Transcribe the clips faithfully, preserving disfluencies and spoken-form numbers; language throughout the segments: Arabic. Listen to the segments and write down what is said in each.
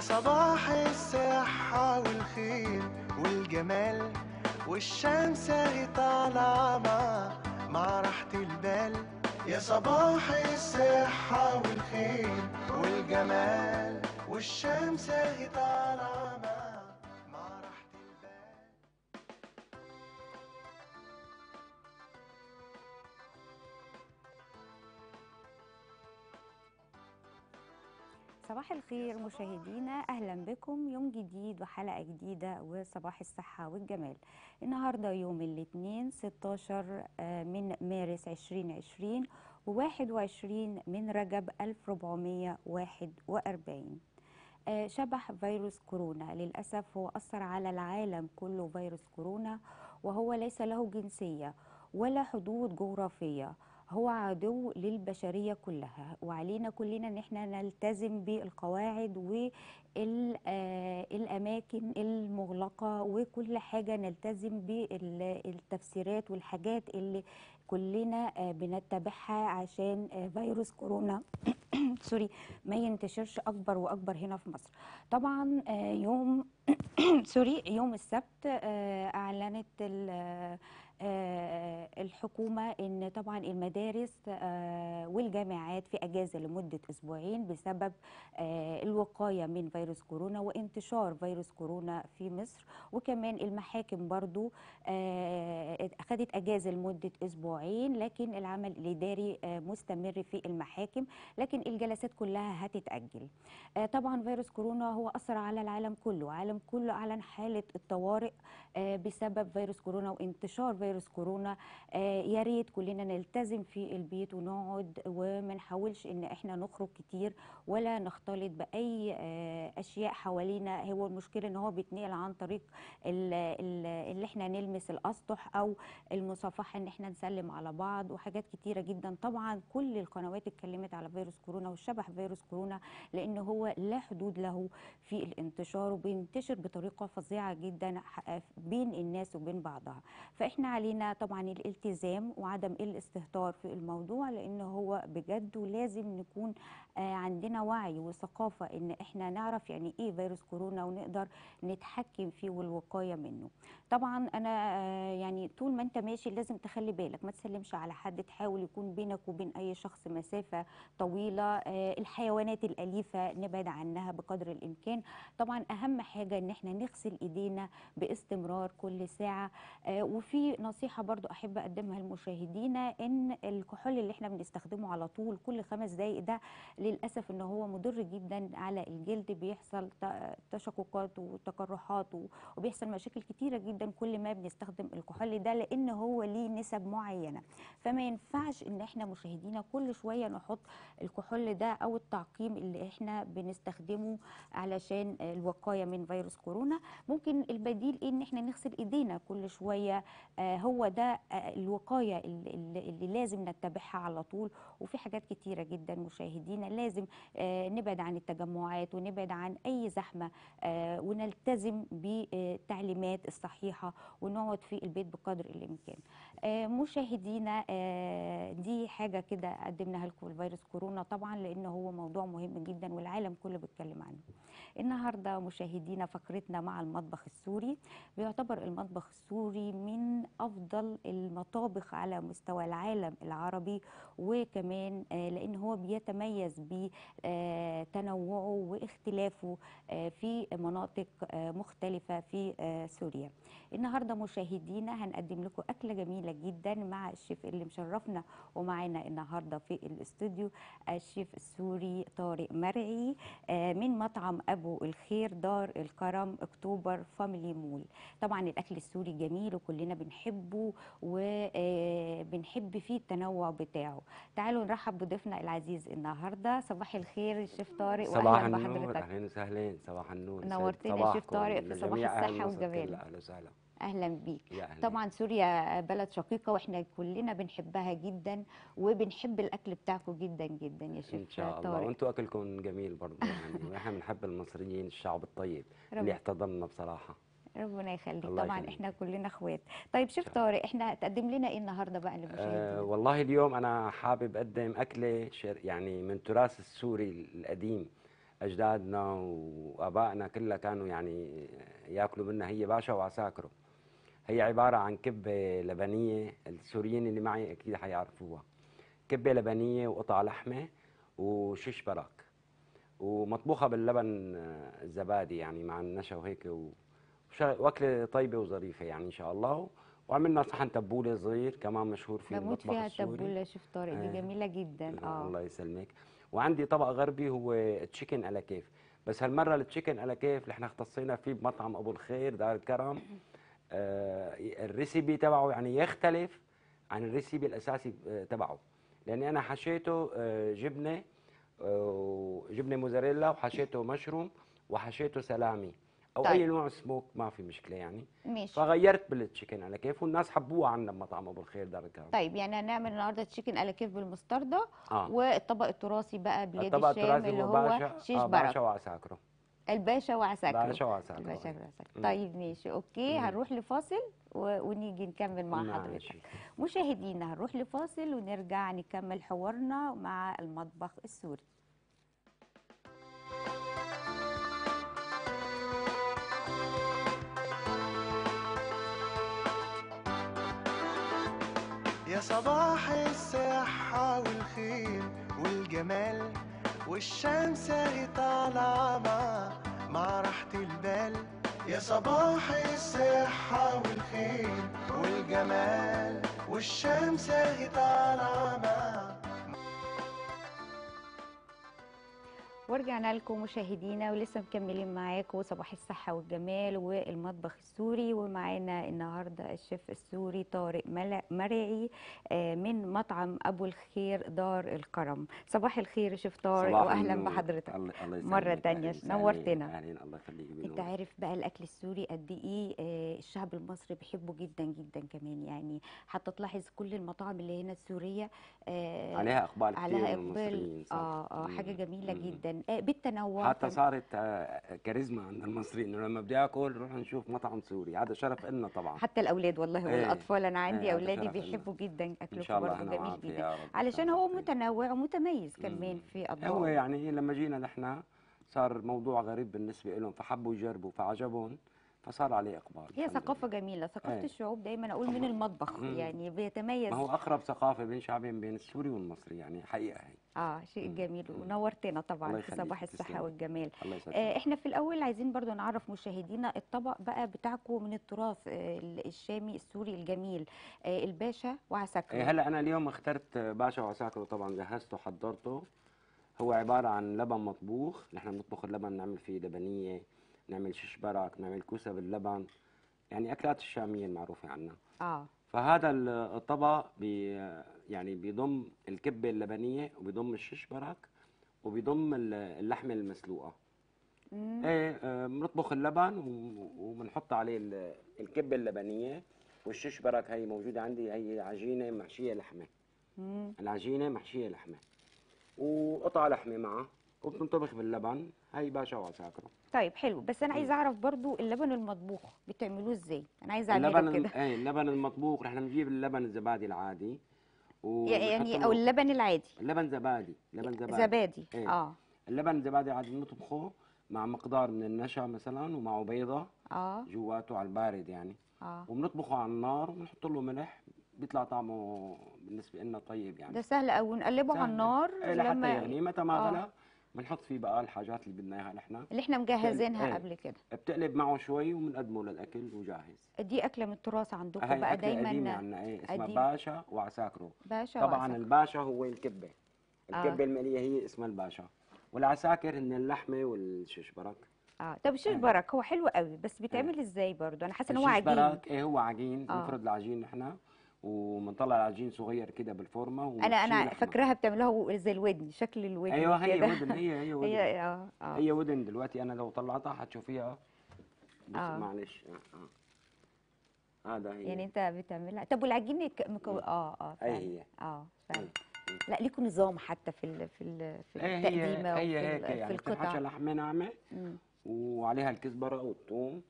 يا صباح الصحة والخير والجمال، والشمس اهي طالعة مع راحة البال. يا صباح الصحة والخير والجمال، والشمس اهي طالعة مع راحة البال. صباح الخير مشاهدينا، اهلا بكم يوم جديد وحلقه جديده وصباح الصحه والجمال. النهارده يوم الاثنين ستاشر من مارس ألفين وعشرين وواحد وعشرين من رجب ألف وأربعمية وواحد وأربعين. شبح فيروس كورونا للاسف هو اثر على العالم كله. فيروس كورونا وهو ليس له جنسيه ولا حدود جغرافيه، هو عدو للبشرية كلها، وعلينا كلنا ان احنا نلتزم بالقواعد والاماكن المغلقة وكل حاجة، نلتزم بالتفسيرات والحاجات اللي كلنا بنتبعها عشان فيروس كورونا سوري ما ينتشرش اكبر واكبر هنا في مصر. طبعا يوم سوري يوم السبت اعلنت الحكومة ان طبعا المدارس والجامعات في اجازة لمدة اسبوعين بسبب الوقاية من فيروس كورونا وانتشار فيروس كورونا في مصر، وكمان المحاكم برضو اخذت اجازة لمدة اسبوعين، لكن العمل الاداري مستمر في المحاكم، لكن الجلسات كلها هتتأجل. طبعا فيروس كورونا هو اثر على العالم كله، العالم كله اعلن حالة الطوارئ بسبب فيروس كورونا وانتشار فيروس فيروس كورونا. آه يا ريت كلنا نلتزم في البيت ونقعد وما نحاولش ان احنا نخرج كتير ولا نختلط باي آه اشياء حوالينا. هو المشكله ان هو بيتنقل عن طريق اللي احنا نلمس الاسطح او المصافحه، ان احنا نسلم على بعض وحاجات كتيره جدا. طبعا كل القنوات اتكلمت على فيروس كورونا والشبح فيروس كورونا، لان هو لا حدود له في الانتشار وبينتشر بطريقه فظيعه جدا بين الناس وبين بعضها. فاحنا علينا طبعا الالتزام وعدم الاستهتار في الموضوع، لان هو بجد ولازم نكون عندنا وعي وثقافه ان احنا نعرف يعني ايه فيروس كورونا ونقدر نتحكم فيه والوقايه منه. طبعا انا يعني طول ما انت ماشي لازم تخلي بالك، ما تسلمش على حد، تحاول يكون بينك وبين اي شخص مسافه طويله. الحيوانات الاليفه نبعد عنها بقدر الامكان. طبعا اهم حاجه ان احنا نغسل ايدينا باستمرار كل ساعه. وفي نصيحة برضو أحب أقدمها للمشاهدين، إن الكحول اللي إحنا بنستخدمه على طول كل خمس دقايق ده للأسف إن هو مضر جدا على الجلد، بيحصل تشققات وتقرحات وبيحصل مشاكل كتيرة جدا كل ما بنستخدم الكحول ده، لأن هو ليه نسب معينة. فما ينفعش إن إحنا مشاهدينا كل شوية نحط الكحول ده أو التعقيم اللي إحنا بنستخدمه علشان الوقاية من فيروس كورونا. ممكن البديل إيه؟ إن إحنا نغسل إيدينا كل شوية. هو ده الوقاية اللي لازم نتبعها على طول. وفي حاجات كتيرة جدا مشاهدينا لازم نبعد عن التجمعات ونبعد عن أي زحمة ونلتزم بالتعليمات الصحيحة ونقعد في البيت بقدر الإمكان. مشاهدينا دي حاجة كده قدمناها لكم الفيروس كورونا، طبعا لأن هو موضوع مهم جدا والعالم كله بيتكلم عنه. النهاردة مشاهدينا فقرتنا مع المطبخ السوري. بيعتبر المطبخ السوري من أفضل المطابخ على مستوى العالم العربي، وكمان لأن هو بيتميز بتنوعه واختلافه في مناطق مختلفة في سوريا. النهاردة مشاهدينا هنقدم لكم أكلة جميلة جدا مع الشيف اللي مشرفنا ومعانا النهاردة في الاستوديو، الشيف السوري طارق مرعي من مطعم أبو الخير دار الكرم اكتوبر فاميلي مول. طبعا الأكل السوري جميل وكلنا بنحبه وبنحب فيه التنوع بتاعه. تعالوا نرحب بضيفنا العزيز النهارده. صباح الخير الشيف طارق، صباح النور. اهلا وسهلا. صباح النور، نورتنا يا شيف طارق في صباح الصحه والجمال. اهلا وسهلا، اهلا بيك. طبعا سوريا بلد شقيقه واحنا كلنا بنحبها جدا وبنحب الاكل بتاعكم جدا جدا يا شيف طارق. ان شاء الله، وانتوا اكلكم جميل برضه يعني واحنا بنحب المصريين الشعب الطيب اللي احتضننا بصراحه. ربنا يخليك. طبعا يخليك. احنا كلنا اخوات. طيب شيف طارق، احنا هتقدم لنا ايه النهارده بقى للمشاهدين؟ أه والله اليوم انا حابب اقدم اكله يعني من تراث السوري القديم، اجدادنا وابائنا كلها كانوا يعني ياكلوا منها هي باشا وعساكره. هي عباره عن كبه لبنيه، السوريين اللي معي اكيد حيعرفوها. كبه لبنيه وقطع لحمه وشيش برك ومطبوخه باللبن الزبادي يعني مع النشا وهيك، واكله طيبه وظريفه يعني ان شاء الله. وعملنا صحن تبوله صغير كمان مشهور فيه المطبخ السوري. بموت فيها التبوله، شوف طارق دي جميله جدا. اه الله يسلمك. وعندي طبق غربي هو تشيكن على كيف، بس هالمره التشيكن على كيف اللي احنا اختصينا فيه بمطعم ابو الخير دار الكرم. آه الريسيبي تبعه يعني يختلف عن الريسيبي الاساسي تبعه، لاني انا حشيته آه جبنه آه جبنه موزاريلا، وحشيته مشروم، وحشيته سلامي او طيب. اي نوع سموك ما في مشكله يعني. ماشي. فغيرت بالتشيكن على كيف والناس حبوها عندنا بمطعم ابو الخير دار الكرم. طيب يعني هنعمل النهارده تشيكن على كيف بالمستردة آه. والطبق التراثي بقى باليد الشام اللي هو شيش آه برك. الباشا وعساكره. الباشا وعساكره. الباشا وعساكره. الباشا وعساكره. طيب ماشي اوكي. مم. هنروح لفاصل ونيجي نكمل مع حضرتك. مشاهدينا هنروح لفاصل ونرجع نكمل حوارنا مع المطبخ السوري. يا صباح الصحة والخير والجمال، والشمس اهي طالعة مع مع راحة البال. يا صباح الصحة والخير والجمال، والشمس اهي طالعة مع. ورجعنا لكم مشاهدينا ولسه مكملين معاكم صباح الصحة والجمال والمطبخ السوري، ومعانا النهارده الشيف السوري طارق مرعي من مطعم أبو الخير دار الكرم. صباح الخير يا شيف طارق وأهلا بحضرتك مرة تانية، نورتنا. أهلين الله يخليك. أنت عارف بقى الأكل السوري قد إيه الشعب المصري بيحبه جدا جدا كمان، يعني حتى تلاحظ كل المطاعم اللي هنا السورية عليها إقبال عليها إقبال آه آه حاجة جميلة مم. جدا بالتنوع، حتى صارت كاريزما عند المصريين انه لما بدي اكل نروح نشوف مطعم سوري. هذا شرف لنا طبعا، حتى الاولاد والله والاطفال. انا عندي ايه اولادي بيحبوا جدا اكله برضه جميل جدا، علشان هو متنوع ومتميز كمان في اطباقه. هو يعني لما جينا نحن صار الموضوع غريب بالنسبه لهم فحبوا يجربوا فعجبهم فصار عليه اقبال. هي ثقافه جميله، ثقافه ايه. الشعوب دايما اقول من المطبخ مم. يعني بيتميز. ما هو اقرب ثقافه بين شعبين بين السوري والمصري يعني حقيقه هي. اه شيء مم. جميل ونورتنا طبعا في صباح الصحه والجمال. آه احنا في الاول عايزين برضو نعرف مشاهدينا الطبق بقى بتاعكم من التراث آه الشامي السوري الجميل، آه الباشا وعساكره. آه هلا انا اليوم اخترت باشا وعساكره، طبعا جهزته وحضرته. هو عباره عن لبن مطبوخ، نحن بنطبخ اللبن نعمل فيه لبنيه، نعمل شيش برك، نعمل كوسه باللبن، يعني اكلات الشاميه المعروفه عنا. اه فهذا الطبق بي يعني بيضم الكبه اللبنيه وبيضم الشيش برك وبيضم اللحمه المسلوقه. امم ايه بنطبخ اللبن وبنحط عليه الكبه اللبنيه والشيش برك. هي موجوده عندي، هي عجينه محشيه لحمه. امم العجينه محشيه لحمه وقطع لحمه معها وبتنطبخ باللبن. هي باشا وعساكره. طيب حلو، بس انا عايز اعرف برضو اللبن المطبوخ بتعملوه ازاي؟ انا عايز اعمله كده. ايه اللبن المطبوخ نحن بنجيب اللبن الزبادي العادي يعني او اللبن العادي. اللبن زبادي، لبن زبادي زبادي ايه. اه اللبن الزبادي العادي بنطبخه مع مقدار من النشا مثلا ومعه بيضه اه جواته على البارد يعني اه وبنطبخه على النار وبنحط له ملح، بيطلع طعمه بالنسبه لنا طيب يعني. ده سهل قوي، نقلبه على النار ايه لحتى يغلي. متى ما غلى بنحط فيه بقى الحاجات اللي بدنا اياها نحن اللي احنا مجهزينها ايه. قبل كده بتقلب معه شوي وبنقدمه للاكل وجاهز. دي اكله من التراث عندكم بقى دايما قديمه عندنا ايه اسمها قديم. باشا وعساكره. باشا طبعا وعساكره. الباشا هو الكبه، الكبه آه. الماليه هي اسمها الباشا، والعساكر هن اللحمه والشيش برك. اه طب الشيش برك هو حلو قوي، بس بيتعمل آه. ازاي برضه؟ انا حاسه ان هو عجين. الشيش برك ايه هو عجين، بنفرد العجين نحن ومنطلع العجين صغير كده بالفورمه. انا انا فاكراها بتعملوها زي الودن، شكل الودن. ايوه هي ودن، هي هي ودن هي اه اه هي ودن. دلوقتي انا لو طلعتها هتشوفيها اه معلش اه هذا آه. آه هي يعني انت بتعملها. طب والعجين مكو... اه اه اي هي اه فعلا. لا ليكم نظام حتى في ال في ال في التقديمه وفي هي هيك يعني بتنحشى لحمه ناعمه وعليها الكزبره والثوم،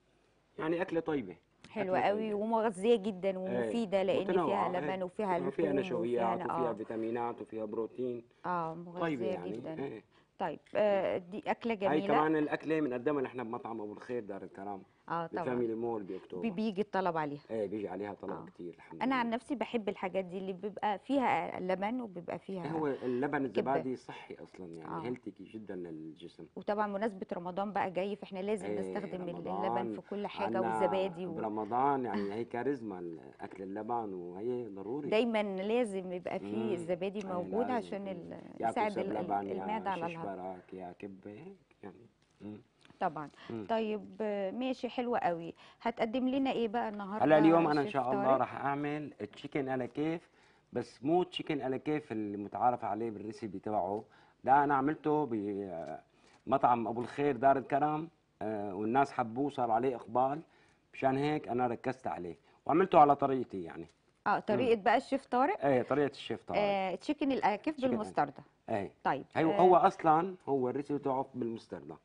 يعني اكله طيبه حلوه قوي ومغذيه جدا ومفيده لان فيها لبن وفيها لحوم وفيها نشويات وفيها فيتامينات وفيها بروتين. اه مغذيه جدا. طيب آه دي اكله جميله. هي كمان الاكله بنقدمها نحن بمطعم ابو الخير دار الكرم اه طبعا بفاميلي مول باكتوبر. بيجي الطلب عليها؟ ايه بيجي عليها طلب آه. كتير الحمد لله. انا عن نفسي بحب الحاجات دي اللي بيبقى فيها لبن وبيبقى فيها هو اللبن الزبادي صحي اصلا يعني آه. هيلثي جدا للجسم. وطبعا مناسبه رمضان بقى جاي فاحنا لازم ايه نستخدم اللبن في كل حاجه والزبادي و... برمضان يعني هي كاريزما اكل اللبن وهي ضروري دايما لازم يبقى فيه الزبادي موجود ايه عشان ال... يساعد المعده على الهضم. براك يا كبه يعني مم. طبعا مم. طيب ماشي حلوه قوي. هتقدم لنا ايه بقى النهارده؟ هلا اليوم انا ان شاء الله راح اعمل تشيكن على كيف، بس مو تشيكن على كيف المتعارف عليه بالريسيبي تبعه، ده انا عملته بمطعم ابو الخير دار الكرم والناس حبوه صار عليه اقبال، مشان هيك انا ركزت عليه وعملته على طريقتي يعني. اه طريقه مم. بقى الشيف طارق. ايه طريقه الشيف طارق. آه تشيكن الاكيف بالمستردة. ايه طيب هو آه. هو اصلا هو الريسيبي تبعه بالمستردة،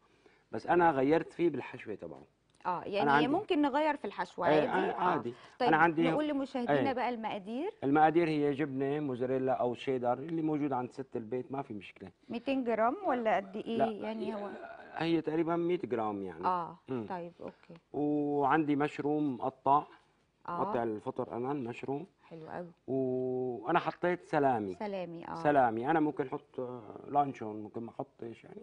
بس انا غيرت فيه بالحشوه تبعه. اه يعني ممكن نغير في الحشوه عادي. آه عادي. آه. طيب انا عندي نقول لمشاهدينا آه. بقى المقادير. المقادير هي جبنه موزاريلا او شيدر اللي موجود عند ست البيت ما في مشكله. مئتين جرام ولا قد ايه؟ لا. يعني هو هي تقريبا مئة جرام يعني. اه مم. طيب اوكي. وعندي مشروم مقطع. آه. مقطع الفطر انا المشروم. حلو قوي. وانا حطيت سلامي. سلامي اه. سلامي انا ممكن احط لانشون ممكن ما احطش يعني.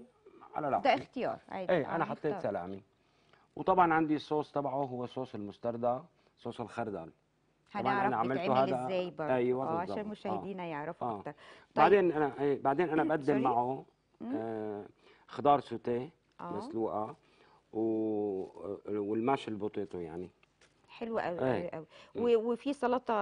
ده اختيار عادي. ايه انا حطيت اختار. سلامي. وطبعا عندي الصوص تبعه هو صوص المستردة، صوص الخردل. هنعرف انا عملته هذا ازاي برضه. ايوه اه عشان مشاهدينا آه. يعرفوا آه. اكتر. طيب. بعدين انا ايه بعدين انا بقدم معه آه خضار سوتيه آه. مسلوقه و... والماش البوتيتو يعني. حلو قوي قوي قوي. وفي سلطه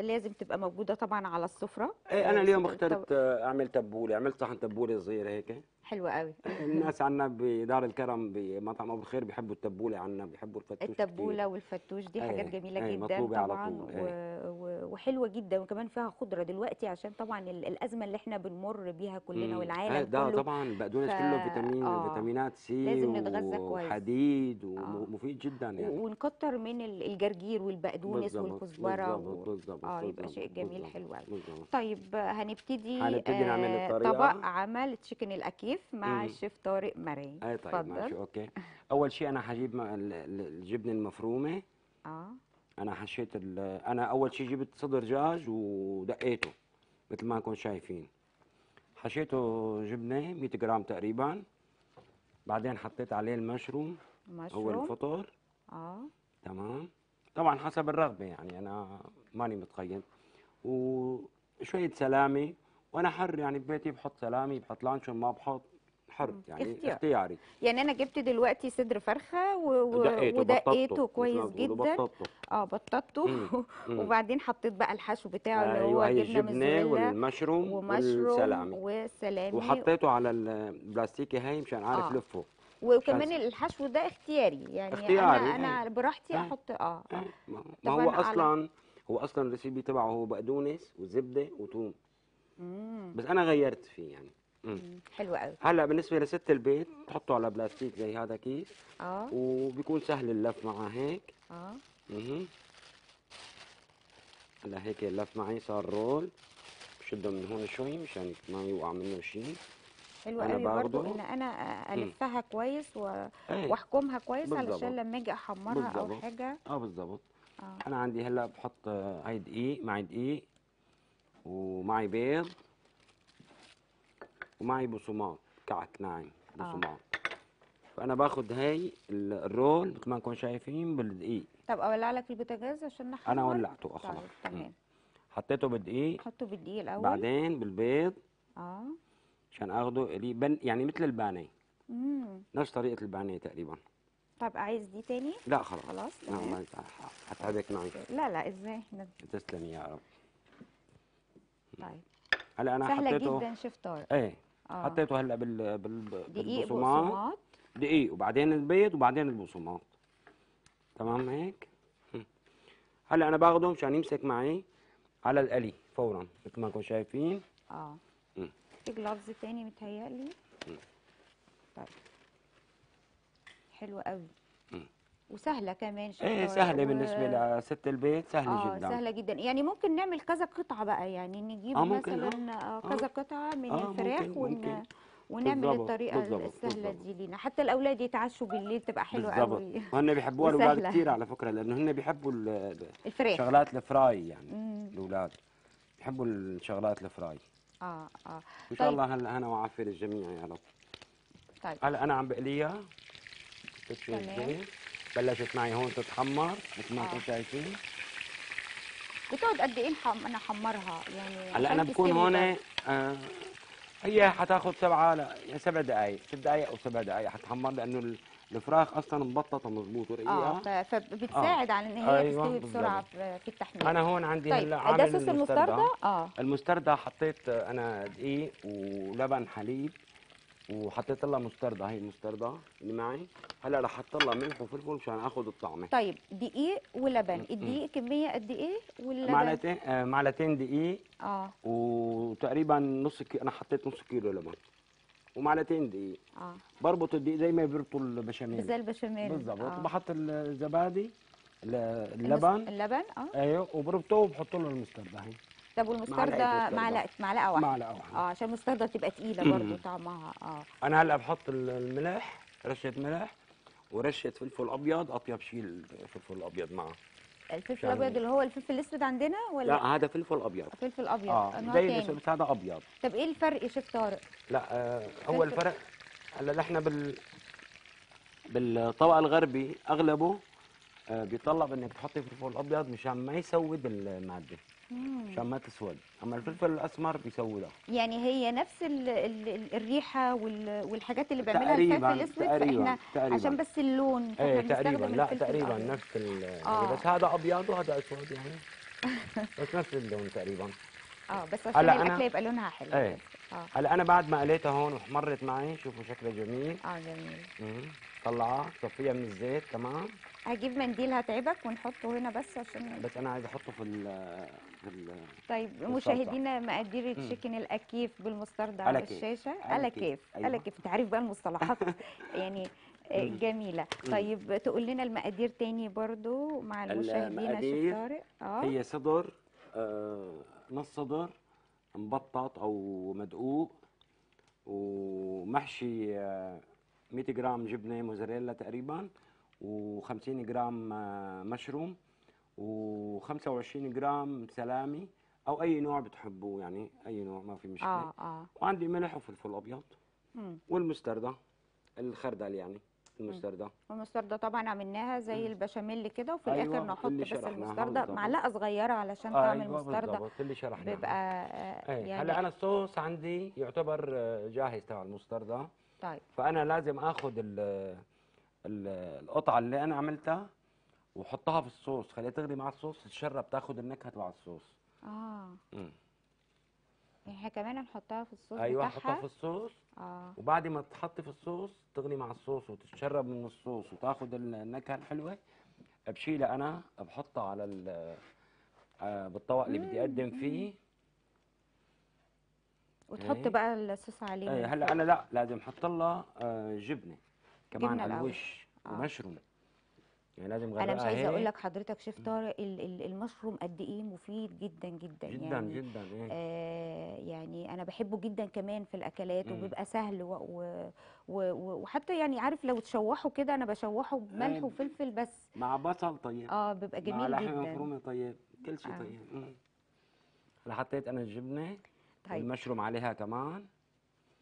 لازم تبقى موجوده طبعا على السفره. ايه انا اليوم اخترت اعمل تبوله، عملت صحن تبوله صغيره هيك. حلو قوي. الناس عندنا بدار الكرم بمطعم ابو الخير بيحبوا التبوله، عندنا بيحبوا الفتوش. التبوله كتير. والفتوش دي ايه حاجات جميله ايه جدا طبعا ايه. وحلوه جدا وكمان فيها خضره دلوقتي عشان طبعا الازمه اللي احنا بنمر بيها كلنا مم. والعالم ايه ده كله. ده طبعا بقدونس ف... كله فيتامين آه. فيتامينات سي لازم نتغذى كويس وحديد ومفيد جدا يعني. ونكتر من الجرجير والبقدونس والكزبره بالظبط اه يبقى شيء جميل حلو قوي. طيب هنبتدي هنبتدي نعمل طبق عمل تشيكن الاكيف مع الشيف طارق مرعي. اي طيب فضل. ماشي اوكي. اول شيء انا هجيب الجبنه المفرومه. اه انا حشيت انا اول شيء جبت صدر دجاج ودقيته مثل ما انكم شايفين، حشيته جبنه مئة جرام تقريبا، بعدين حطيت عليه المشروم هو الفطر اه تمام طبعا حسب الرغبه يعني انا ماني متقيد، وشويه سلامي وانا حر يعني ببيتي بحط سلامي بحط لانشون ما بحط حر يعني اختيار. اختياري يعني. انا جبت دلوقتي صدر فرخه ودقيته ودقيته كويس جدا اه بططته وبعدين حطيت بقى الحشو بتاعه اللي أيوة هو جبنه والمشروم والسلامي والسلامي وحطيته على البلاستيكي هي مشان اعرف آه. لفه وكمان الحشو ده اختياري يعني اختياري. انا انا آه. براحتي احط اه, آه. ما هو اصلا هو اصلا الريسيبي تبعه هو بقدونس وزبده وثوم مم. بس انا غيرت فيه يعني. حلو قوي. هلا بالنسبه لست البيت تحطه على بلاستيك زي هذا كيس اه وبيكون سهل اللف معه هيك اه اها هلا هيك اللف معي صار رول، بشده من هون شوي مشان ما يوقع منه شيء. حلو قوي برضه ان انا الفها كويس و... ايه. واحكمها كويس بالزبط. علشان لما اجي احمرها بالزبط. او حاجه اه بالظبط آه. انا عندي هلا بحط هاي دقيق معي دقيق ومعي بيض ومعي بصمات كعك ناعم بصمات آه. فانا باخذ هاي الرول مثل ما انكم شايفين بالدقيق. طب اولع لك البوتاجاز عشان نحمر؟ انا ولعته خلاص تمام. حطيته بالدقيق حطه بالدقيق الاول بعدين بالبيض اه عشان اخده يعني مثل البانيه امم نفس طريقه البانيه تقريبا. طب عايز دي تاني؟ لا خلاص خلاص تمام. هتعبك معي؟ لا لا ازاي. تسلمي يا رب. طيب هلا انا سهلة حطيته جدا شيف طارق. ايه آه. حطيته هلا بال بالبصمات دقيق وبعدين البيض وبعدين البصمات تمام هيك. هلا انا باخده مشان يمسك معي على القلي فورا مثل ما انتم شايفين اه في جلافز ثاني متهيألي. طيب حلو قوي وسهله كمان شيف طارق. ايه سهله و... بالنسبه لست البيت سهله آه جدا اه سهله جدا يعني. ممكن نعمل كذا قطعه بقى يعني نجيب آه مثلا آه. كذا قطعه من آه الفراخ ممكن ون ممكن. ونعمل بالزبط. الطريقه بالزبط. السهله بالزبط. دي لينا، حتى الاولاد يتعشوا بالليل تبقى حلوه قوي. هن بيحبوها الاولاد كتير على فكره، لانه هن بيحبوا الفراخ، شغلات الفراي يعني. الاولاد بيحبوا الشغلات الفراي. اه اه ان شاء طيب. الله هلا انا وعافيه للجميع يا رب. طيب هلا انا عم بقليها، تمام، بلشت معي هون تتحمر مثل ما انتم شايفين. بتقعد قد ايه انا حمرها يعني؟ هلا انا بكون هون آه هي حتاخذ سبعه ل سبع دقائق، ست دقائق او سبع دقائق حتحمر، لانه الفراخ اصلا مبططه مضبوط ورقيقه. اه فبتساعد آه. على ان هي أيوة تستوي بسرعه في التحمير. انا هون عندي طيب. هلا عامل دسس المستردة. اه المستردة حطيت انا دقيق ولبن حليب وحطيت لها مستردة، هي المستردة اللي معي. هلا رح احط لها ملح وفلفل مشان اخذ الطعمة. طيب دقيق ولبن، الدقيق كمية قد ايه واللبن؟ معلقتين آه معلقتين دقيق اه وتقريبا نص كيلو، انا حطيت نص كيلو لبن ومعلقتين دقيق. اه بربط الدقيق زي ما بيربطوا البشاميل، زي البشاميل بالضبط. آه. بحط الزبادي اللبن المس... اللبن اه ايوه وبربطه وبحط له المستردة هي. طب والمستردة معلقة معلقة واحدة؟ معلقة واحدة اه عشان المستردة تبقى تقيلة برضه طعمها. اه أنا هلا بحط الملح، رشة ملح ورشة فلفل أبيض، أطيب شيء الفلفل الأبيض معه. الفلفل الأبيض اللي هو الفلفل الأسود عندنا ولا؟ لا هذا فلفل أبيض. فلفل أبيض اه زي بس هذا أبيض. طب إيه الفرق شيف طارق؟ لا آه هو الفرق هلا نحن بال بالطبق الغربي أغلبه آه بيطلب إنك تحطي فلفل أبيض مشان ما يسود المادة. عشان ما تسود، اما الفلفل الاسمر بيسودها. يعني هي نفس ال ال الريحه والحاجات اللي بيعملها الفلفل الاسود، فاحنا تقريباً. عشان بس اللون ايه تقريبا، لا تقريبا نفس آه. بس هذا ابيض وهذا اسود يعني بس نفس اللون تقريبا. اه بس عشان الاكله يبقى لونها حلو. ايه هلا انا بعد ما قليتها هون وحمرت معي، شوفوا شكلها جميل. اه جميل. طلعها صفيها من الزيت تمام. هجيب منديل هتعبك ونحطه هنا بس عشان بس انا عايز احطه في ال في ال طيب مشاهدينا مقادير تشيكن الاكياف بالمستردة على الشاشه. الاكياف الاكياف انت عارف بقى المصطلحات يعني جميله. طيب تقول لنا المقادير تاني برضو مع المشاهدين شيف طارق. اه هي صدر آه نص صدر مبطط او مدقوق، ومحشي آه مية جرام جبنه موزاريلا تقريبا، و50 جرام مشروم، و25 جرام سلامي او اي نوع بتحبوه يعني، اي نوع ما في مشكله. آه آه. وعندي ملح وفلفل ابيض والمستردة الخردل يعني المستردة. والمستردة طبعا عملناها زي البشاميل كده، وفي أيوة الاخر نحط بس المستردة معلقه صغيره علشان طعم أيوة المستردة اللي شرحناها بيبقى أي. يعني هلا انا الصوص عندي يعتبر جاهز تبع المستردة. طيب فانا لازم اخذ ال القطعه اللي انا عملتها وحطها في الصوص، خليها تغلي مع الصوص، تتشرب تاخد النكهه تبع الصوص. اه امم احنا كمان هنحطها في الصوص. ايوه هنحطها في الصوص. اه وبعد ما تتحط في الصوص تغلي مع الصوص وتتشرب من الصوص وتاخد النكهه الحلوه، بشيلها انا بحطها على ال بالطبق اللي بدي اقدم فيه. وتحط ايه. بقى الصوص عليه. ايه هلا انا لا لازم احط لها جبنه كمان على الوش آه. ومشروم يعني لازم غرقها. انا مش عايزه اقول لك حضرتك شيف طارق المشروم قد ايه مفيد جدا جدا جدا يعني جدا إيه؟ آه يعني انا بحبه جدا كمان في الاكلات، وبيبقى سهل و و و وحتى يعني عارف لو تشوحه كده، انا بشوحه بملح وفلفل بس مع بصل طيب. اه بيبقى جميل مع جدا مع لحمه مفرومه طيب، كل شيء آه. طيب انا حطيت انا الجبنه طيب. المشروم عليها كمان.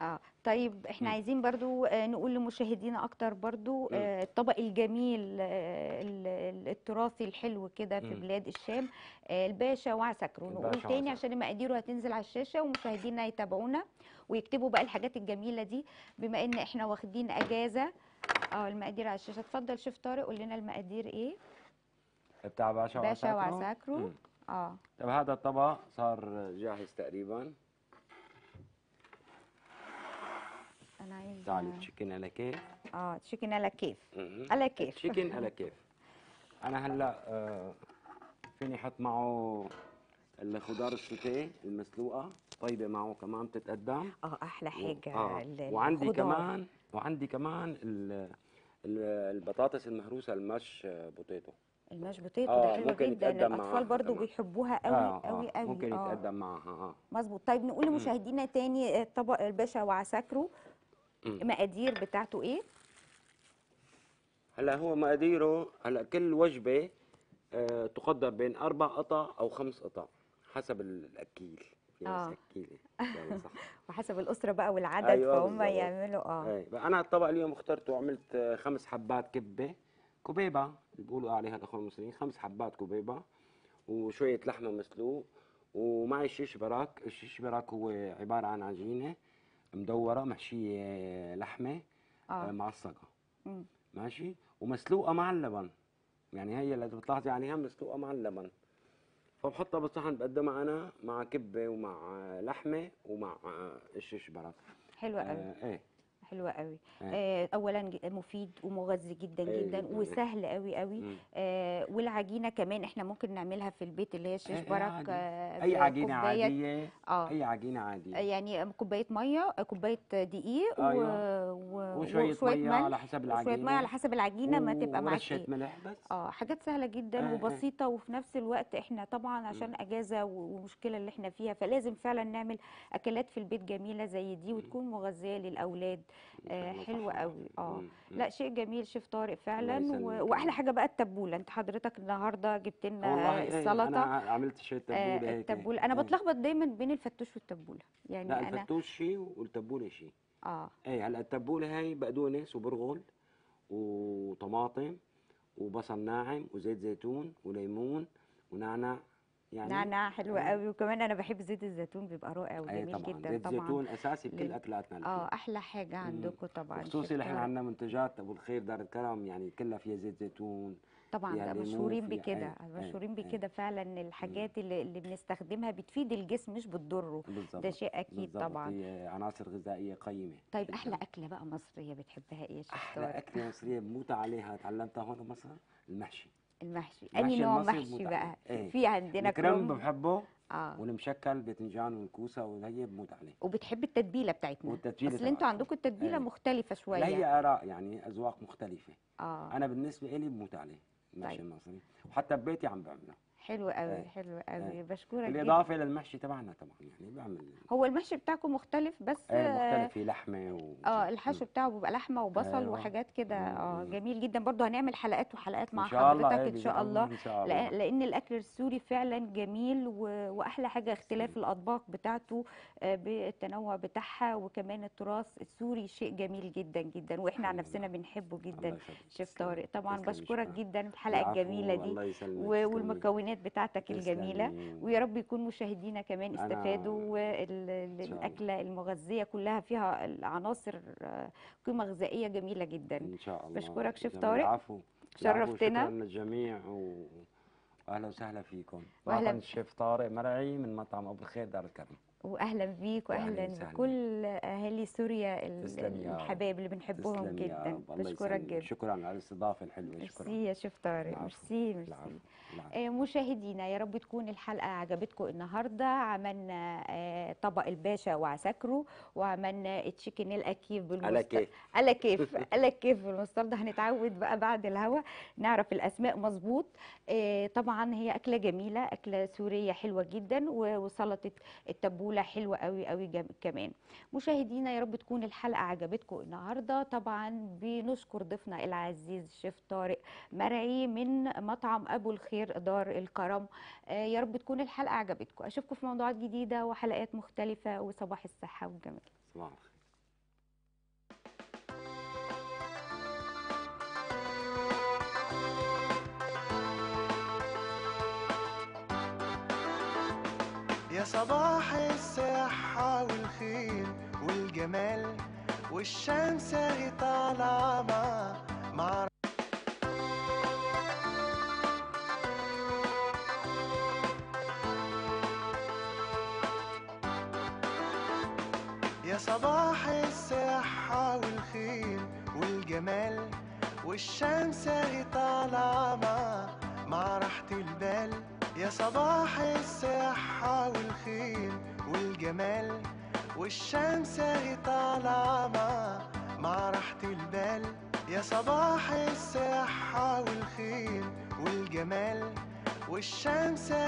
اه طيب احنا م. عايزين برضو نقول لمشاهدينا اكتر برضو الطبق الجميل التراثي الحلو كده في م. بلاد الشام، الباشا وعسكرو. نقول تاني عشان المقادير هتنزل على الشاشه، ومشاهدينا يتابعونا ويكتبوا بقى الحاجات الجميله دي بما ان احنا واخدين اجازه. اه المقادير على الشاشه. اتفضل شيف طارق قول لنا المقادير ايه بتاع باشا وعسكرو. باشا وعسكرو اه طب هذا الطبق صار جاهز تقريبا. أنا عايزة تعالي تشيكن على كيف. اه تشيكن على كيف. على كيف تشيكن على كيف. أنا هلا آه فيني أحط معه الخضار السوتيه المسلوقة طيبة معه كمان بتتقدم. اه أحلى حاجة آه. وعندي كمان وعندي كمان ال ال البطاطس المهروسة المش بوتيتو. الماش بوتيتو آه ده حلو جدا، الاطفال برضو بيحبوها قوي آه قوي قوي. ممكن يتقدم آه. معها. مظبوط. طيب نقول لمشاهدينا تاني طبق الباشا وعساكرو المقادير بتاعته ايه؟ هلا هو مقاديره، هلا كل وجبه آه تقدر بين اربع قطع او خمس قطع حسب الاكيل. اه صح. وحسب الاسره بقى والعدد. أيوة فهم بالضبط. يعملوا اه أيوة. انا الطبق اليوم اخترته وعملت خمس حبات كبه كبيبه اللي بيقولوا عليها الاخوه المصريين، خمس حبات كبيبه وشويه لحمه مسلوق، ومعي الشيش براك. الشيش براك هو عباره عن عجينه مدوره محشيه لحمه آه. معصقه مم. ماشي، ومسلوقه مع اللبن، يعني هي اللي بتلاحظي عليها مسلوقه مع اللبن. فبحطها بالصحن بقدمها انا مع كبه ومع لحمه ومع الشيش براك. حلوه قوي. آه ايه حلوه قوي. آه. آه اولا مفيد ومغذي جدا جدا. آه. وسهل قوي قوي. آه والعجينه كمان احنا ممكن نعملها في البيت، اللي هي الشيش آه برك. آه اي عجينه عاديه. اه اي عجينه عاديه، يعني كوبايه ميه، كوبايه دقيق آه و... وشويه ميه على حسب العجينه، وشويه ميه على حسب العجينه ما تبقى معاك رشه ملح بس. اه حاجات سهله جدا آه وبسيطه، وفي نفس الوقت احنا طبعا عشان اجازه والمشكله اللي احنا فيها، فلازم فعلا نعمل اكلات في البيت جميله زي دي وتكون مغذيه للاولاد. آه حلو قوي. اه لا شيء جميل شيف طارق فعلا. و... واحلى حاجه بقى التبوله. انت حضرتك النهارده جبت لنا السلطه. انا عملت شويه تبوله. آه التبوله انا بتلخبط دايما بين الفتوش والتبوله، يعني لا انا الفتوش شيء والتبوله شيء. اه ايه هلا التبوله هاي بقدونس وبرغل وطماطم وبصل ناعم وزيت زيتون وليمون ونعناع. يعني نعناع حلوة قوي، وكمان أنا بحب زيت الزيتون، بيبقى رائع وجميل طبعاً. جدا. زيت طبعا زيت الزيتون أساسي بكل أكلاتنا. اه أحلى حاجة عندكم طبعا. خصوصي نحن عندنا منتجات أبو الخير دار الكرم، يعني كلها فيها زيت زيتون. طبعا يعني مشهورين بكده، مشهورين بكده فعلا. الحاجات اللي, اللي بنستخدمها بتفيد الجسم مش بتضره، ده شيء اكيد طبعا. هي عناصر غذائيه قيمه. طيب احلى اكله بقى مصريه بتحبها ايه يا شيخ طارق؟ احلى اكله مصريه بموت عليها، اتعلمتها هون بمصر، المحشي. المحشي انهي نوع محشي بقى؟ ايه. في عندنا كرنب بحبه آه. والمشكل باذنجان والكوسه وهي بموت عليه. وبتحب التتبيله بتاعتنا، والتتبيله اصل انتوا عندكم التتبيله مختلفه شويه. لا هي اراء يعني اذواق مختلفه. اه انا بالنسبه لي بموت عليه المحشي طيب. المصري، وحتى ببيتي عم بعمله. حلو قوي. آه. حلو قوي. آه. بشكرك. بالاضافه للمحشي تبعنا طبعا، يعني بعمل هو المحشي بتاعكم مختلف بس. آه مختلف، في لحمه و اه الحشو بتاعه بيبقى لحمه وبصل آه. وحاجات كده. اه جميل جدا. برضو هنعمل حلقات وحلقات مع حضرتك ان شاء الله, إن شاء الله. لان الاكل السوري فعلا جميل و... واحلى حاجه اختلاف الاطباق بتاعته بالتنوع بتاعها، وكمان التراث السوري شيء جميل جدا جدا، واحنا عن نفسنا بنحبه جدا شيف طارق طبعا. بشكرك جدا الحلقه الجميله دي والمكونات بتاعتك الجميله، ويا رب يكون مشاهدينا كمان استفادوا. والاكله المغذيه كلها فيها عناصر قيمه غذائيه جميله جدا ان شاء الله. بشكرك شيف طارق، شرفتنا. شكرا للجميع واهلا وسهلا فيكم. معكم الشيف طارق مرعي من مطعم ابو الخير دار الكرم. واهلا بيك واهلا بكل اهالي سوريا الحبايب اللي بنحبهم جدا. بشكرك جدا. شكرا على الاستضافه الحلوه. شكرا. ميرسي يا شيف طارق. ميرسي ميرسي. مشاهدينا يا رب تكون الحلقه عجبتكم النهارده. عملنا طبق الباشا وعساكره، وعملنا تشيكن الاكيف بالمستردة. على كيف على كيف بالمستردة. هنتعود بقى بعد الهوا نعرف الاسماء مظبوط. طبعا هي اكله جميله، اكله سوريه حلوه جدا، وسلطه التبوله حلوة قوي قوي كمان. مشاهدينا يا رب تكون الحلقة عجبتكم النهاردة. طبعا بنشكر ضيفنا العزيز الشيف طارق مرعي من مطعم أبو الخير دار الكرم. آه يا رب تكون الحلقة عجبتكم. أشوفكم في موضوعات جديدة وحلقات مختلفة، وصباح الصحة والجمال. صباح الخير. يا صباح الصحة والخير والجمال، والشمس اهي طالعة مع مع يا صباح الصحة والخير والجمال، والشمس اهي طالعة مع مع راحة البال. يا صباح الصحة والخير والجمال، والشمس اهي طالعة مع مع راحة البال. يا صباح الصحة والخير والجمال، والشمس